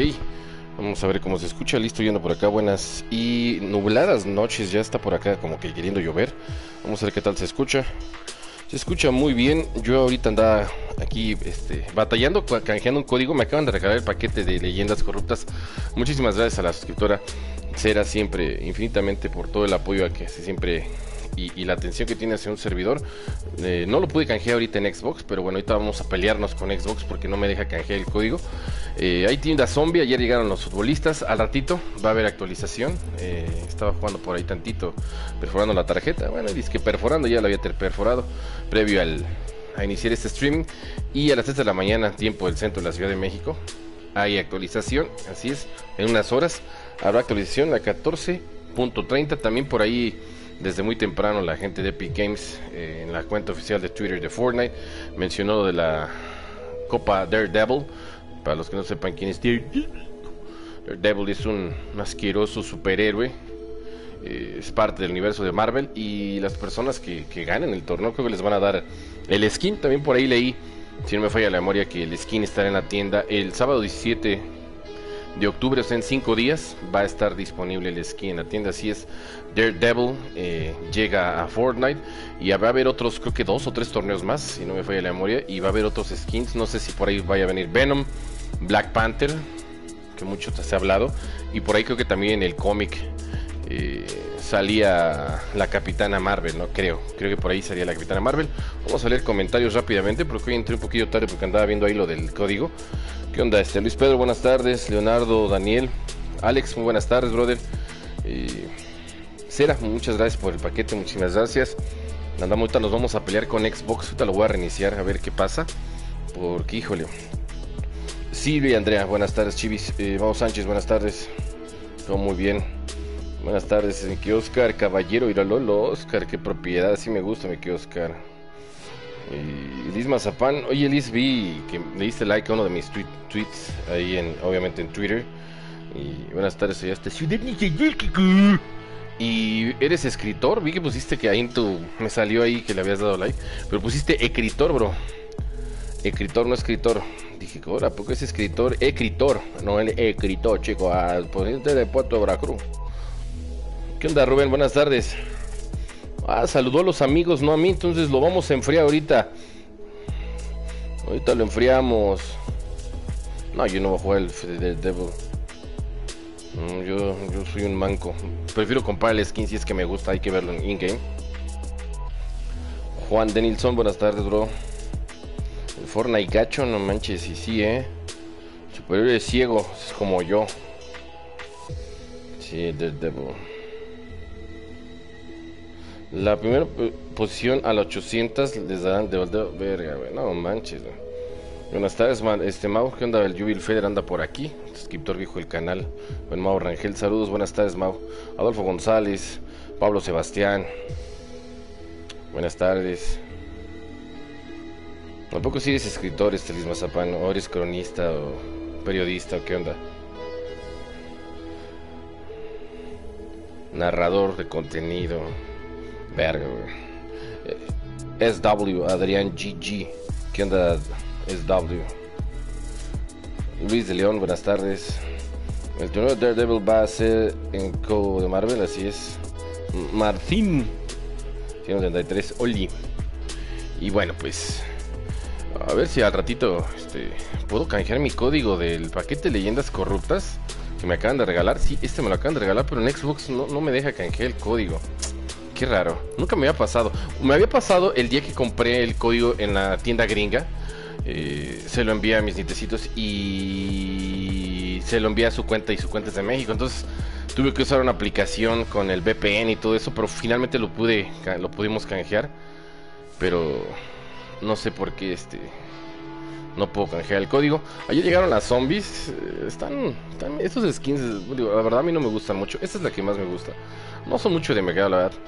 Ok, vamos a ver cómo se escucha. Listo, yendo por acá, buenas y nubladas noches. Ya está por acá como que queriendo llover. Vamos a ver qué tal se escucha. Se escucha muy bien. Yo ahorita andaba aquí batallando, canjeando un código. Me acaban de regalar el paquete de Leyendas Corruptas. Muchísimas gracias a la suscriptora Será, siempre, infinitamente, por todo el apoyo a que siempre y la atención que tiene hacia un servidor. No lo pude canjear ahorita en Xbox, pero bueno, ahorita vamos a pelearnos con Xbox porque no me deja canjear el código. Hay tienda zombie, ayer llegaron los futbolistas, al ratito va a haber actualización. Estaba jugando por ahí tantito, perforando la tarjeta. Bueno, dice que perforando, ya la había perforado previo a iniciar este streaming. Y a las 3 de la mañana, tiempo del centro de la Ciudad de México, hay actualización, así es, en unas horas habrá actualización, la 14.30, también por ahí. Desde muy temprano la gente de Epic Games en la cuenta oficial de Twitter de Fortnite mencionó de la Copa Daredevil. Para los que no sepan quién es Daredevil, es un asqueroso superhéroe, es parte del universo de Marvel, y las personas que ganen el torneo creo que les van a dar el skin. También por ahí leí, si no me falla la memoria, que el skin estará en la tienda el sábado 17 de octubre, o sea, en 5 días va a estar disponible el skin en la tienda. Así es, Daredevil llega a Fortnite y va a haber otros, creo que 2 o 3 torneos más, si no me falla la memoria, y va a haber otros skins. No sé si por ahí vaya a venir Venom, Black Panther, que mucho se ha hablado, y por ahí creo que también el cómic salía la Capitana Marvel, ¿no? Creo que por ahí salía la Capitana Marvel. Vamos a leer comentarios rápidamente porque hoy entré un poquito tarde porque andaba viendo ahí lo del código. ¿Qué onda? Luis Pedro, buenas tardes. Leonardo, Daniel, Alex, muy buenas tardes, brother. Sera, muchas gracias por el paquete, muchísimas gracias. Andamos, ahorita nos vamos a pelear con Xbox, ahorita lo voy a reiniciar a ver qué pasa, porque híjole. Silvia, Andrea, buenas tardes. Chivis, vamos Sánchez, buenas tardes. Todo muy bien. Buenas tardes, mi que Oscar Caballero, Iralolo, Oscar, qué propiedad, sí me gusta, mi que Oscar. Liz Mazapán, oye Liz, vi que le diste like a uno de mis tweets, ahí en, obviamente en Twitter. Y buenas tardes, soy hasta Ciudad de... Y eres escritor, vi que pusiste que ahí en tu... Me salió ahí que le habías dado like, pero pusiste escritor, bro. Escritor, no escritor. Dije, ahora, ¿por qué es escritor? Escritor, no el escritor, chico, al ponente de Puerto Veracruz. ¿Qué onda, Rubén? Buenas tardes. Ah, saludó a los amigos, no a mí, entonces lo vamos a enfriar ahorita. Ahorita lo enfriamos. No, yo no voy a jugar el Devil. No, yo soy un manco. Prefiero comprar el skin si es que me gusta, hay que verlo en in-game. Juan Denilson, buenas tardes, bro. El Fortnite gacho, no manches, y sí, superior es ciego, es como yo. Sí, el Devil. La primera posición a las 800 les darán de volteo. Verga, güey, no manches, güey. Buenas tardes, man. Mau, ¿qué onda? El Jubil Feder anda por aquí, suscriptor viejo del canal. Buen Mau Rangel, saludos, buenas tardes, Mau. Adolfo González, Pablo Sebastián, buenas tardes. Tampoco si eres escritor, Liz Mazapán, o eres cronista o periodista, o qué onda. Narrador de contenido. Verga, güey. SW, Adrián GG. ¿Qué onda, SW? Luis de León, buenas tardes. El torneo de Daredevil va a ser en Coco de Marvel, así es. Martín 133, Oli. Y bueno, pues a ver si al ratito puedo canjear mi código del paquete de Leyendas Corruptas que me acaban de regalar. Sí, me lo acaban de regalar, pero en Xbox no me deja canjear el código. Qué raro, nunca me había pasado. Me había pasado el día que compré el código en la tienda gringa. Se lo envié a mis nietecitos y se lo envié a su cuenta, y su cuenta es de México. Entonces tuve que usar una aplicación con el VPN y todo eso, pero finalmente lo pudimos canjear. Pero no sé por qué no puedo canjear el código. Ayer llegaron las zombies. Están estos skins, digo, la verdad a mí no me gustan mucho. Esta es la que más me gusta. No son mucho de mi agrado, la verdad.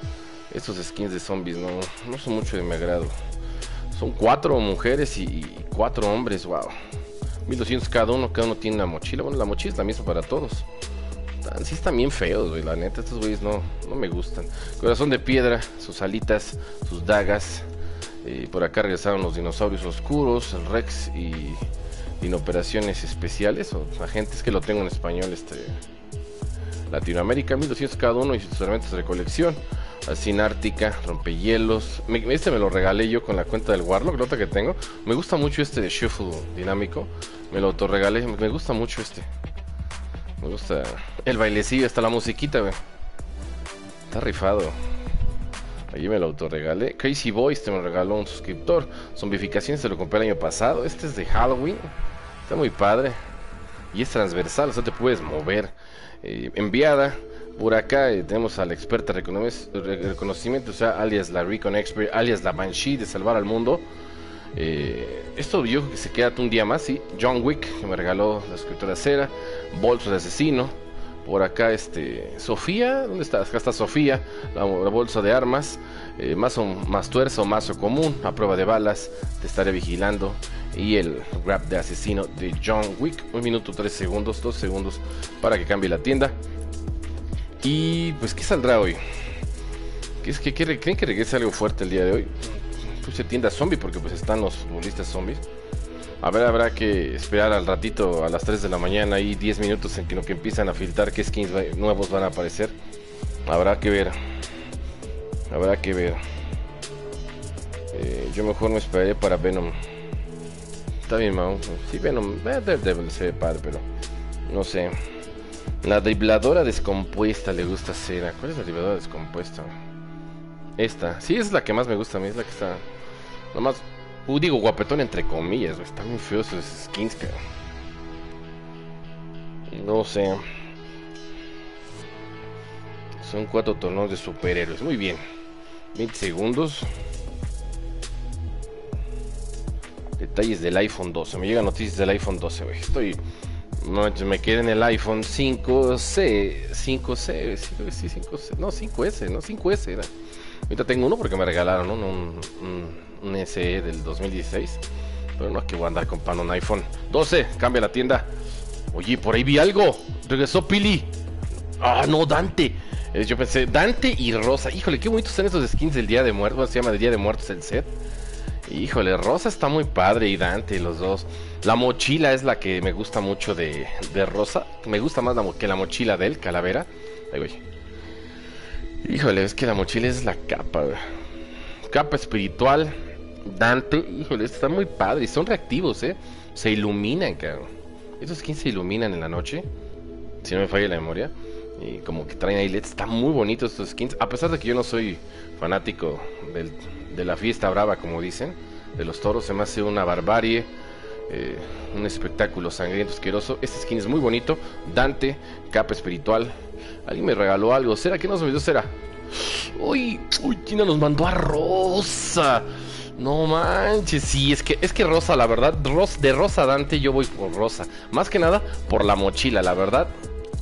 Estos skins de zombies no son mucho de mi agrado. Son 4 mujeres y 4 hombres, wow. 1200 cada uno tiene una mochila. Bueno, la mochila es la misma para todos. Sí están bien feos, güey, la neta. Estos güeyes no me gustan. Corazón de piedra, sus alitas, sus dagas. Por acá regresaron los dinosaurios oscuros, el Rex y en operaciones especiales o agentes, es que lo tengo en español, Latinoamérica, 1200 cada uno y sus elementos de colección. Asina Ártica, rompehielos. Este me lo regalé yo con la cuenta del Warlock, la otra que tengo. Me gusta mucho este de Shuffle dinámico. Me lo autorregalé, me gusta mucho este. Me gusta el bailecillo, está la musiquita, güey. Está rifado. Allí me lo autorregalé. Crazy Boy, este me lo regaló un suscriptor. Zombificaciones, se lo compré el año pasado. Este es de Halloween. Está muy padre. Y es transversal, o sea, te puedes mover. Enviada. Por acá tenemos a la experta reconocimiento, o sea, alias la Recon Expert, alias la Banshee de Salvar al Mundo. Esto yo creo que se queda un día más, ¿sí? John Wick, que me regaló la escritora Cera. Bolso de asesino. Por acá, Sofía, ¿dónde está? Acá está Sofía, la bolsa de armas. Más tuerzo, mazo común, a prueba de balas, te estaré vigilando. Y el grab de asesino de John Wick. 1 minuto, 3 segundos, 2 segundos para que cambie la tienda. Y pues, ¿qué saldrá hoy? ¿Creen que regrese algo fuerte el día de hoy? Puse tienda zombie porque pues están los futbolistas zombies. A ver, habrá que esperar al ratito a las 3 de la mañana y 10 minutos en que lo que empiezan a filtrar qué skins nuevos van a aparecer. Habrá que ver. Habrá que ver. Yo mejor me esperaré para Venom. Está bien, Mau. Sí, Venom. Daredevil se ve padre, pero no sé. La dribladora descompuesta le gusta Cera. ¿Cuál es la dribladora descompuesta? Esta. Sí, es la que más me gusta a mí. Es la que está... Nomás... digo, guapetón entre comillas. Están muy feos esos skins, cara. No sé. Son 4 torneos de superhéroes. Muy bien. 20 segundos. Detalles del iPhone 12. Me llegan noticias del iPhone 12, güey. Estoy... No, me quedé en el iPhone 5c, sí, 5c, no, 5s, no, 5s era. Ahorita tengo uno porque me regalaron, ¿no? un SE del 2016, pero no, aquí voy a andar comprando un iPhone 12, cambia la tienda. Oye, por ahí vi algo, regresó Pili. Ah, no, Dante. Yo pensé, Dante y Rosa, híjole, qué bonitos están esos skins del Día de Muertos, bueno, se llama el Día de Muertos el set. Híjole, Rosa está muy padre y Dante, los dos. La mochila es la que me gusta mucho de Rosa. Me gusta más que la mochila del Calavera. Ay, güey. Híjole, es que la mochila es la capa, güey. Capa espiritual. Dante, híjole, está muy padre. Y son reactivos, se iluminan, cabrón. Esos skins se iluminan en la noche, si no me falla la memoria. Y como que traen ahí LEDs. Están muy bonitos estos skins. A pesar de que yo no soy fanático de la fiesta brava, como dicen, de los toros, se me hace una barbarie, un espectáculo sangriento, asqueroso. Este skin es muy bonito. Dante, capa espiritual. Alguien me regaló algo. ¿Será que nos olvidó? ¿Será? Uy, China nos mandó a Rosa. No manches. Sí, es que Rosa, la verdad, de Rosa Dante, yo voy por Rosa. Más que nada por la mochila, la verdad.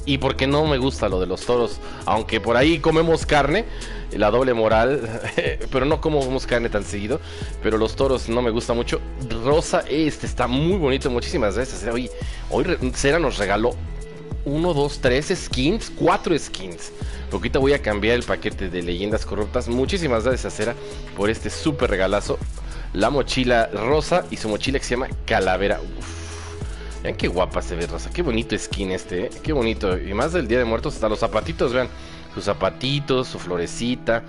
Y porque no me gusta lo de los toros, aunque por ahí comemos carne, la doble moral, pero no comemos carne tan seguido, pero los toros no me gusta mucho. Rosa, está muy bonito, muchísimas gracias. Oye, hoy Cera nos regaló 1, 2, 3 skins, 4 skins. Poquito voy a cambiar el paquete de leyendas corruptas. Muchísimas gracias a Cera por este súper regalazo. La mochila Rosa y su mochila que se llama Calavera. Uf. Vean qué guapa se ve Rosa, qué bonito skin qué bonito, y más del Día de Muertos, hasta los zapatitos, vean, sus zapatitos, su florecita,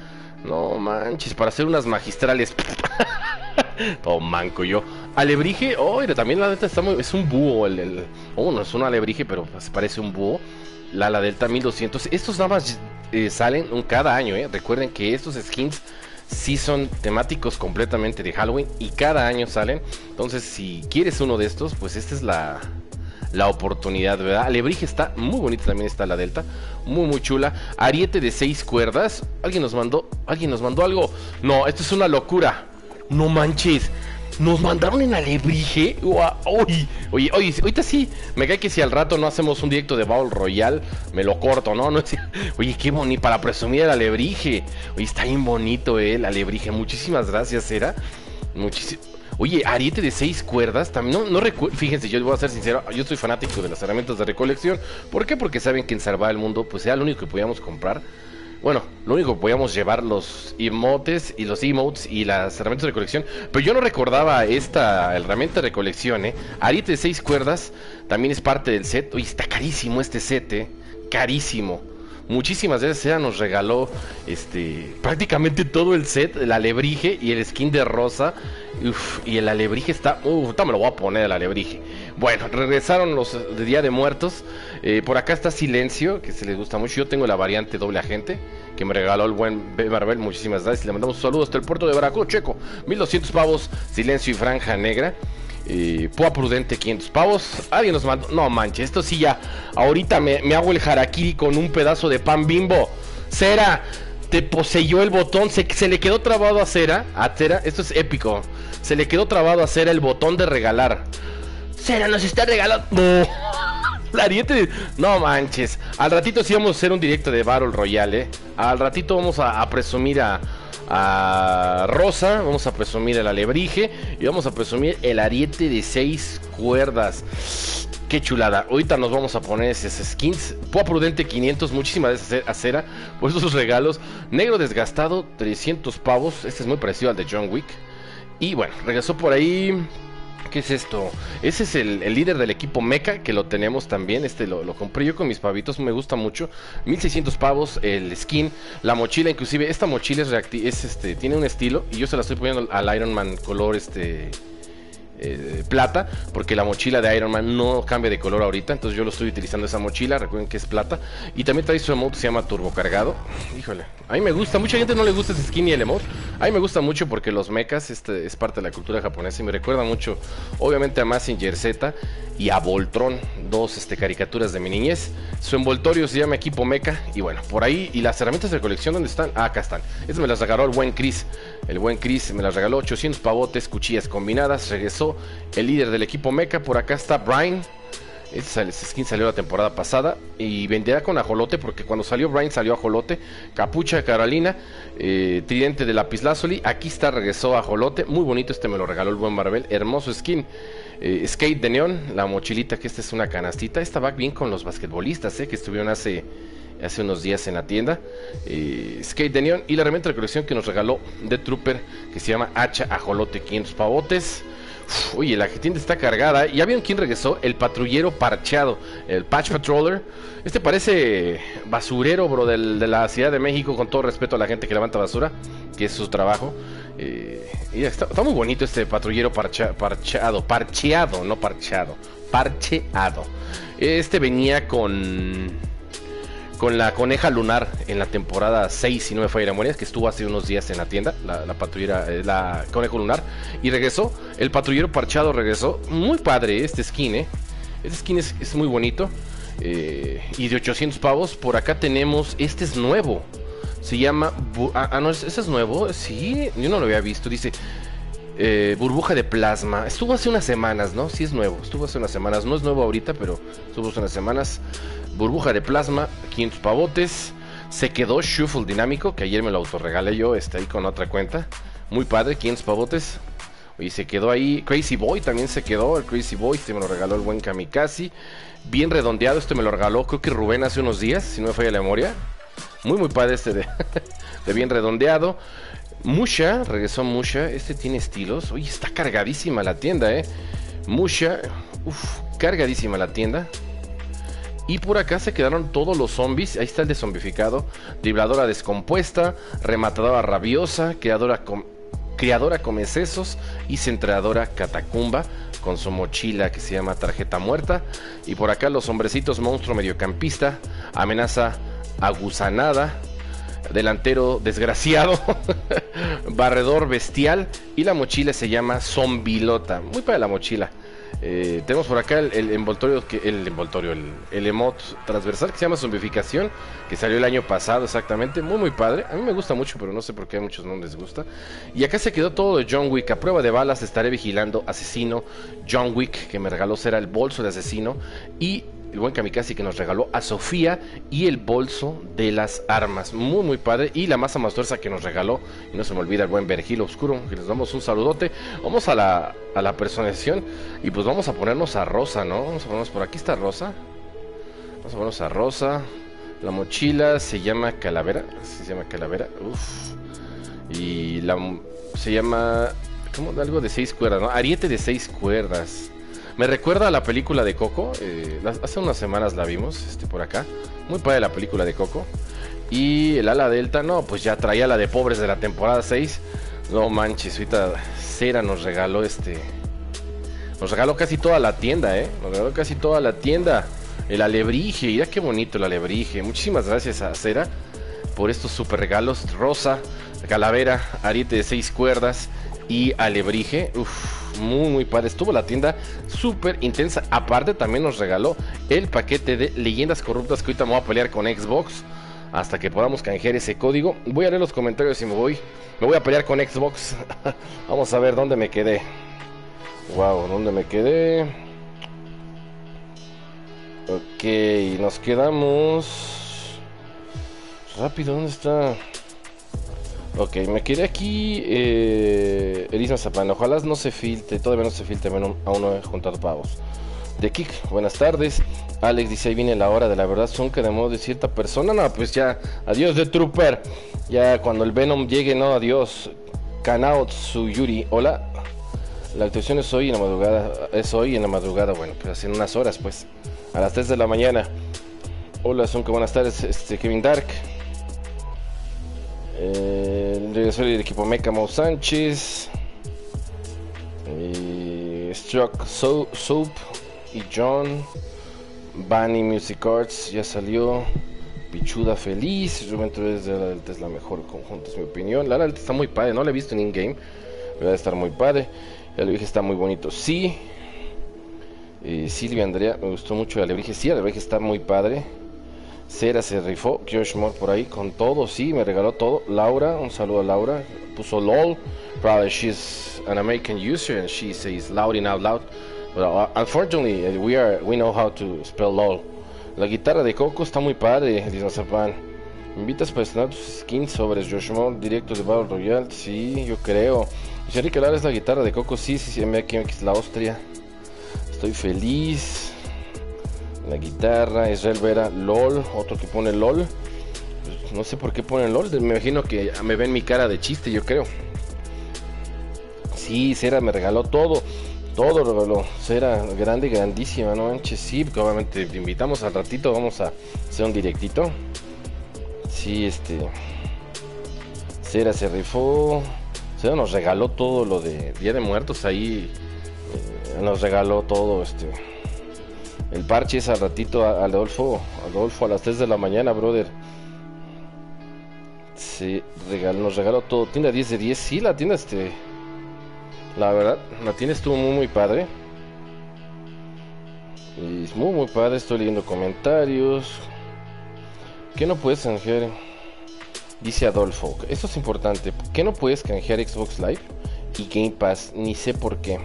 no manches, para hacer unas magistrales. Todo manco yo. Alebrije, también la delta está muy, es un búho, no es un alebrije, pero parece un búho, la delta 1200, estos nada más salen cada año, recuerden que estos skins sí son temáticos completamente de Halloween y cada año salen. Entonces, si quieres uno de estos, pues esta es la oportunidad, ¿verdad? Alebrije está muy bonita, también está la delta, muy muy chula. Ariete de 6 cuerdas. Alguien nos mandó algo. No, esto es una locura. No manches. Nos mandaron en alebrije. Oye, ahorita sí. Me cae que si al rato no hacemos un directo de Battle Royale, me lo corto, ¿no? Oye, qué bonito. Para presumir el alebrije. Oye, está bien bonito el alebrije. Muchísimas gracias, Cera. Oye, ariete de 6 cuerdas. También no recuerdo. Fíjense, yo voy a ser sincero. Yo soy fanático de las herramientas de recolección. ¿Por qué? Porque saben que en Salvar al Mundo, pues era lo único que podíamos comprar. Bueno, lo único que podíamos llevar los emotes y los emotes y las herramientas de colección. Pero yo no recordaba esta herramienta de colección, ¿eh? Ariete de 6 cuerdas también es parte del set. Uy, está carísimo este set, ¿eh? Carísimo. Muchísimas gracias, ella nos regaló prácticamente todo el set, el alebrije y el skin de rosa. Uf, y el alebrije está... me lo voy a poner el alebrije. Bueno, regresaron los de Día de Muertos. Por acá está Silencio, que se les gusta mucho. Yo tengo la variante doble agente, que me regaló el buen Marvel. Muchísimas gracias. Le mandamos saludos hasta el puerto de Veracruz, Checo. 1200 pavos, Silencio y Franja Negra. Púa Prudente, 500 pavos. Alguien nos mandó, no manches, esto sí ya. Ahorita me hago el harakiri con un pedazo de pan Bimbo. Cera, te poseyó el botón. Se le quedó trabado a Cera. Esto es épico. Se le quedó trabado a Cera el botón de regalar. Cera nos está regalando. No manches. Al ratito sí vamos a hacer un directo de Battle Royale, Al ratito vamos a presumir a Rosa, vamos a presumir el alebrije y vamos a presumir el ariete de 6 cuerdas. Qué chulada. Ahorita nos vamos a poner esas skins. Púa Prudente, 500. Muchísimas gracias a Cera por esos regalos. Negro Desgastado, 300 pavos. Este es muy parecido al de John Wick. Y bueno, regresó por ahí. ¿Qué es esto? Ese es el líder del equipo Mecha, que lo tenemos también. Lo compré yo con mis pavitos, me gusta mucho. 1600 pavos el skin, la mochila, inclusive esta mochila tiene un estilo y yo se la estoy poniendo al Iron Man color plata, porque la mochila de Iron Man no cambia de color ahorita, entonces yo lo estoy utilizando esa mochila, recuerden que es plata. Y también trae su emote, se llama Turbo Cargado. Híjole, a mí me gusta, mucha gente no le gusta ese skin y el emote. A mí me gusta mucho porque los mechas es parte de la cultura japonesa y me recuerda mucho, obviamente, a Mazinger Z y a Voltron, dos caricaturas de mi niñez. Su envoltorio se llama Equipo Mecha y bueno, por ahí. Y las herramientas de colección, ¿dónde están? Ah, acá están. Estas me las regaló el buen Chris. El buen Chris me las regaló, 800 pavotes, cuchillas combinadas. Regresó el líder del equipo Mecha. Por acá está Brian. Este skin salió la temporada pasada y venderá con ajolote, porque cuando salió Brian salió ajolote. Capucha Carolina, tridente de lapislázuli. Aquí está, regresó ajolote. Muy bonito, me lo regaló el buen Marvel. Hermoso skin. Skate de neón, la mochilita, que es una canastita. Esta va bien con los basquetbolistas, que estuvieron hace unos días en la tienda. Skate de neón y la herramienta de colección que nos regaló The Trooper, que se llama hacha ajolote, 500 pavotes. Oye, la tienda está cargada. ¿Ya vieron quién regresó? El patrullero parchado, el Patch Patroller. Parece basurero, bro, de la Ciudad de México. Con todo respeto a la gente que levanta basura, que es su trabajo. Está muy bonito este patrullero parcheado. Venía con la coneja lunar en la temporada 6 y 9 Fire Emblem, que estuvo hace unos días en la tienda, la coneja lunar, y regresó, el patrullero parchado regresó. Muy padre este skin, Este skin es muy bonito, y de 800 pavos. Por acá tenemos, este es nuevo, se llama, no, ese es nuevo, sí, yo no lo había visto, dice... burbuja de plasma. Estuvo hace unas semanas, ¿no? Sí, es nuevo. Estuvo hace unas semanas. No es nuevo ahorita, pero estuvo hace unas semanas. Burbuja de plasma, 500 pavotes. Se quedó Shuffle Dinámico, que ayer me lo autorregalé yo, ahí con otra cuenta. Muy padre, 500 pavotes. Y se quedó ahí. Crazy Boy también se quedó. El Crazy Boy me lo regaló el buen Kamikaze. Bien redondeado, me lo regaló, creo que Rubén, hace unos días, si no me falla la memoria. Muy, muy padre de bien redondeado. Musha, regresó Musha, tiene estilos. Oye, está cargadísima la tienda, Musha, cargadísima la tienda. Y por acá se quedaron todos los zombies. Ahí está el de zombificado, dribladora descompuesta, rematadora rabiosa, criadora comecesos y centradora catacumba, con su mochila que se llama tarjeta muerta. Y por acá los hombrecitos monstruo mediocampista, amenaza aguzanada, delantero desgraciado, barredor bestial, y la mochila se llama Zombilota. Muy para la mochila. Tenemos por acá el emote transversal que se llama Zombificación, que salió el año pasado exactamente. Muy, muy padre. A mí me gusta mucho, pero no sé por qué a muchos no les gusta. Y acá se quedó todo de John Wick. A prueba de balas, estaré vigilando. Asesino, John Wick, que me regaló, será el bolso de asesino. Y el buen Kamikaze, que nos regaló a Sofía y el bolso de las armas. Muy, muy padre. Y la masa más tuerza que nos regaló, y no se me olvida, el buen Vergil Oscuro, que les damos un saludote. Vamos a la personalización y pues vamos a ponernos a Rosa, ¿no? Vamos a ponernos por aquí, está Rosa. Vamos a ponernos a Rosa. La mochila se llama Calavera. Sí, se llama Calavera. Uf. Y la... se llama... ¿cómo? Algo de 6 cuerdas, ¿no? Ariete de 6 cuerdas. Me recuerda a la película de Coco. Hace unas semanas la vimos por acá. Muy padre la película de Coco. Y el ala delta, no, pues ya traía la de pobres de la temporada 6. No manches, ahorita Cera nos regaló nos regaló casi toda la tienda, nos regaló casi toda la tienda. El alebrije, mira qué bonito el alebrije. Muchísimas gracias a Cera por estos super regalos. Rosa, calavera, ariete de 6 cuerdas y alebrije. Uf, muy muy padre, estuvo la tienda súper intensa. Aparte también nos regaló el paquete de leyendas corruptas, que ahorita me voy a pelear con Xbox hasta que podamos canjear ese código. Voy a leer los comentarios y me voy a pelear con Xbox. Vamos a ver dónde me quedé. Wow, dónde me quedé. Ok, nos quedamos rápido, ¿dónde está? Ok, me quedé aquí. Elisa Zapana, ojalá no se filtre, todavía no se filtre, menos aún no he juntado pavos. De Kik, buenas tardes. Alex dice, ahí viene la hora de la verdad, son que de modo de cierta persona. No, pues ya, adiós de Trooper. Ya cuando el Venom llegue, no, adiós. Kanao Tsuyuri, hola. La actuación es hoy en la madrugada. Bueno, pues en unas horas, pues. A las 3 de la mañana. Hola, son que buenas tardes, Kevin Dark. El regreso del equipo Mecha, Mau Sánchez. Struck Soap. Y John Bunny Music Arts ya salió. Pichuda Feliz. Rubén Torres de la Delta es la mejor conjunto, es mi opinión. La Delta está muy padre, no la he visto en in-game. Va a estar muy padre. El alebrije está muy bonito, sí. Silvia Andrea, me gustó mucho el alebrije. Sí, el alebrije está muy padre. Cera se rifó. Josh Moore por ahí con todo, sí, me regaló todo. Laura, un saludo a Laura. Puso LOL. Probably she's an American user and she says loud and out loud. Well, unfortunately, we know how to spell LOL. La guitarra de Coco está muy padre, dice Zapan. ¿Me invitas para estrenar tus skins sobre Josh Moore directo de Battle Royale? Sí, yo creo. Dice Enrique Lara, es la guitarra de Coco. Sí, sí, sí, MXMX, la Austria. Estoy feliz. La guitarra, Israel Vera, LOL. Otro que pone LOL. Pues no sé por qué pone LOL. Me imagino que me ven mi cara de chiste, yo creo. Sí, Cera me regaló todo. Todo reveló, Cera, grande, grandísima, no manches, sí, que obviamente te invitamos al ratito, vamos a hacer un directito. Sí, Cera se rifó, Cera nos regaló todo lo de Día de Muertos, ahí nos regaló todo, el parche es al ratito, Adolfo, a las 3 de la mañana, brother. Sí, nos regaló todo, tienda 10 de 10, sí, la tienda la verdad, la tienda estuvo muy muy padre. Y es muy muy padre, estoy leyendo comentarios. ¿Qué no puedes canjear? Dice Adolfo, esto es importante. ¿Qué no puedes canjear Xbox Live y Game Pass? Ni sé por qué.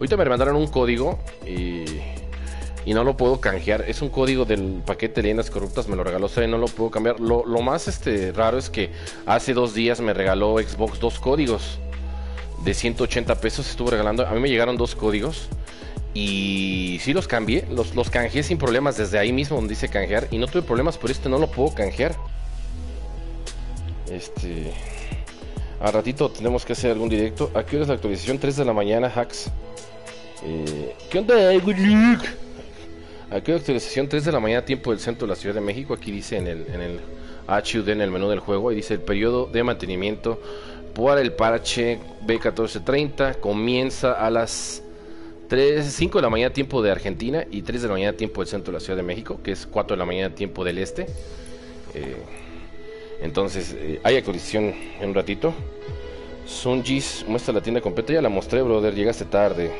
Ahorita me mandaron un código y no lo puedo canjear. Es un código del paquete de leyendas corruptas, me lo regaló, no lo puedo cambiar. Lo más raro es que hace 2 días me regaló Xbox 2 códigos. De 180 pesos estuvo regalando. A mí me llegaron 2 códigos. Y sí los cambié. Los canjeé sin problemas desde ahí mismo donde dice canjear. Y no tuve problemas, por no lo puedo canjear. Al ratito tenemos que hacer algún directo. ¿A qué hora es la actualización? 3 de la mañana, hacks. ¿Qué onda? Good luck. ¿A qué hora es la actualización? 3 de la mañana, tiempo del centro de la Ciudad de México. Aquí dice en el HUD, en el menú del juego. Ahí dice el periodo de mantenimiento. Para el parche B1430 comienza a las 5 de la mañana tiempo de Argentina y 3 de la mañana tiempo del centro de la Ciudad de México, que es 4 de la mañana tiempo del este. Entonces hay actualización en un ratito. Sunjis, muestra la tienda completa, ya la mostré, brother, llegaste tarde.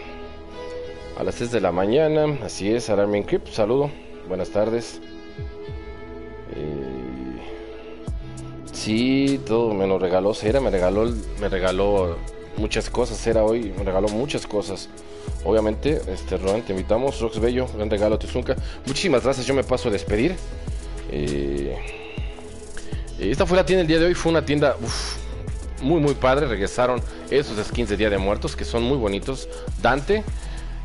A las 6 de la mañana, así es. Alarmen Crip, saludo, buenas tardes. Sí, todo me lo regaló Cera, me regaló muchas cosas. Cera hoy me regaló muchas cosas. Obviamente, Rubén, te invitamos. Rox Bello, gran regalo a Tizunca. Muchísimas gracias, yo me paso a despedir. Esta fue la tienda el día de hoy, fue una tienda muy muy padre. Regresaron esos skins de Día de Muertos que son muy bonitos. Dante,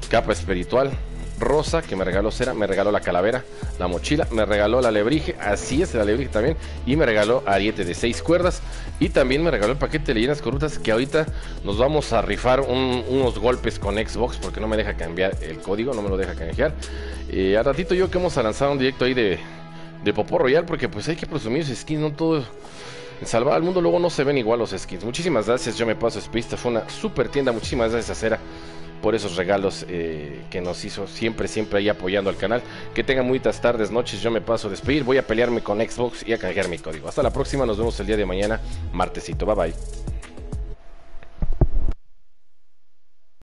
capa espiritual, rosa que me regaló Cera, me regaló la calavera, la mochila, me regaló la alebrije, así es, la alebrije también, y me regaló ariete de 6 cuerdas, y también me regaló el paquete de leyendas corruptas, que ahorita nos vamos a rifar unos golpes con Xbox, porque no me deja cambiar el código, no me lo deja canjear. Al ratito yo que vamos a lanzar un directo ahí de Popo Royal, porque pues hay que presumir sus skins, no todo... En Salvar al Mundo luego no se ven igual los skins. Muchísimas gracias, yo me paso Spista, fue una super tienda, muchísimas gracias a Cera por esos regalos que nos hizo, siempre ahí apoyando al canal. Que tengan muchas tardes, noches, yo me paso a despedir, voy a pelearme con Xbox y a canjear mi código. Hasta la próxima, nos vemos el día de mañana, martesito, bye bye.